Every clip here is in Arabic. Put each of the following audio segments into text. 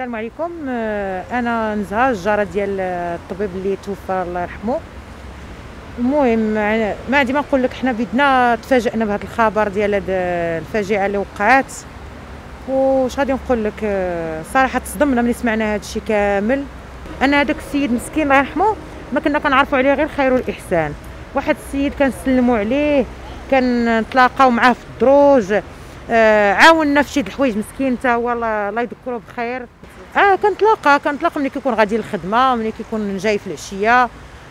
السلام عليكم. انا نزهه الجاره ديال الطبيب اللي توفى الله يرحمه. المهم ما عندي ما نقول لك، حنا بدنا تفاجئنا بهذا الخبر ديال هذه الفاجعه اللي وقعت، واش غادي نقول لك؟ صراحه تصدمنا ملي سمعنا هذا الشيء كامل. انا هذاك السيد مسكين الله يرحمه ما كنا كنعرفوا عليه غير خير والاحسان، واحد السيد كنسلموا عليه، كنتلاقاو معاه في الدروج، عاوننا في شي الحوايج، مسكين حتى هو الله يذكره بخير. كنتلاقى ملي كيكون غادي للخدمه، ملي كيكون جاي في العشيه،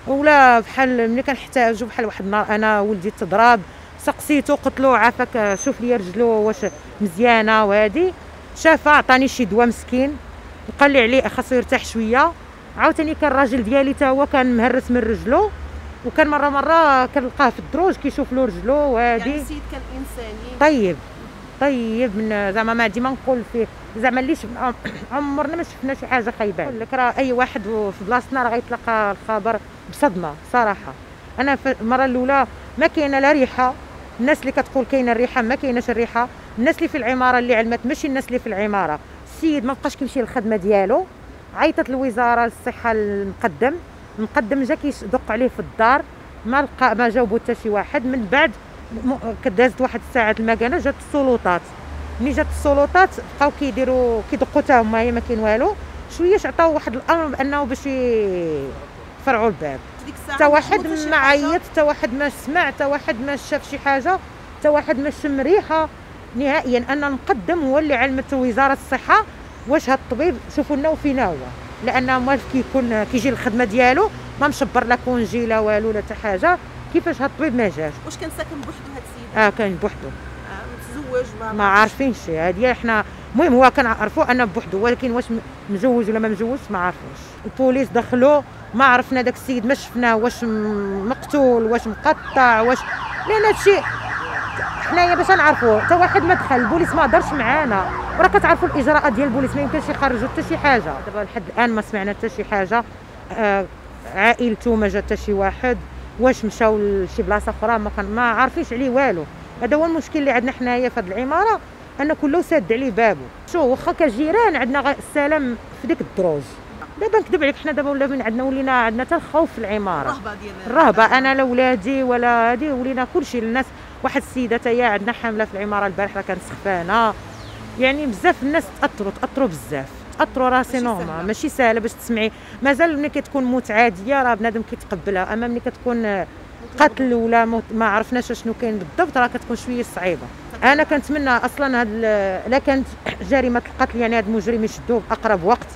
ولا بحال ملي كنحتاجو. بحال واحد النهار انا ولدي تضرب، سقسيته قلت له عافاك شوف لي رجلو واش مزيانه، وهادي شافها عطاني شي دواء مسكين، وقال لي عليه خاصو يرتاح شويه. عاوتاني كان الراجل ديالي تا هو كان مهرس من رجلو، وكان مره كنلقاه في الدروج كيشوف له رجلو، وهادي يعني السيد كان انساني طيب من زعما، ما ديما نقول فيه زعما اللي عمرنا ما شفنا شي حاجه خايبه. نقول لك راه اي واحد في بلاصتنا راه غيتلقى الخبر بصدمه صراحه. انا المره الاولى ما كاينه لا ريحه، الناس اللي كتقول كاينه الريحه ما كايناش الريحه، الناس اللي في العماره اللي علمت ماشي الناس اللي في العماره. السيد ما بقاش كيمشي للخدمه ديالو، عيطت الوزاره للصحه المقدم جا كيدق عليه في الدار، ما جاوبو حتى شي واحد. من بعد كدازت واحد الساعات المكانه، جات السلطات. ملي جات السلطات بقاو كيدقوا حتى هما، هي ما كاين والو. شويه عطاو واحد الامر بانه باش يفرعوا الباب، حتى واحد ما عيط، حتى واحد ما سمع، حتى واحد ما شاف شي حاجه، حتى واحد ما شم ريحه نهائيا. ان المقدم هو اللي علمت وزاره الصحه واش هاد الطبيب شوفوا لنا وفينا هو، لان ملي كيكون كيجي للخدمه ديالو ما مشبر لا كونجي لا والو لا حتى حاجه. كيفاش هاد الطبيب ما جاش؟ واش كان ساكن بوحدو هاد السيد؟ كان بوحدو، متزوج ما عارفينش هادي حنا. المهم هو كنعرفوا انه بوحدو، ولكن واش مزوج ولا ما مزوجش ما عارفوش. البوليس دخلوا ما عرفنا داك السيد، ما شفناه واش مقتول واش مقطع واش، لان هادشي حنايا باش نعرفوه. حتى واحد ما دخل، البوليس ما هضرش معانا، وراه كتعرفوا الاجراءات ديال البوليس ما يمكنش يخرجوا حتى شي حاجه. دابا لحد الان ما سمعنا حتى شي حاجه، عائلته ما جا حتى شي واحد، واش مشاو لشي بلاصه اخرى ما عارفينش عليه والو. هذا هو المشكل اللي عندنا حنايا في هذه العماره، ان كله ساد عليه بابو. شو واخا كجيران عندنا السلام في ديك الدروج. دابا نكذب عليك، حنا دابا ولينا عندنا حتى الخوف في العماره، الرهبه. انا لا ولادي ولا هادي، ولينا كلشي للناس. واحد السيده تاهي عندنا حامله في العماره البارح راه كانت سخفانه، يعني بزاف الناس تاثروا بزاف، تاثروا. راه سي نورمال ماشي ساهله باش تسمعي، مازال ملي كتكون موت عاديه راه بنادم كيتقبلها، اما ملي كتكون قتل ولا موت ما عرفناش شنو كاين بالضبط راه كتكون شويه صعيبه. انا كنتمنى اصلا هاد لا كانت جريمه القتل، يعني هاد المجرم يشدوه باقرب وقت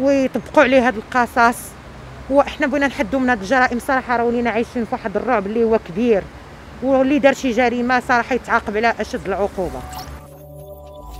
ويطبقوا عليه هاد القصص. وحنا بغينا نحدوا من هاد الجرائم صراحه، راه ولينا عايشين في واحد الرعب اللي هو كبير، واللي دار شي جريمه صراحه يتعاقب على اشد العقوبه.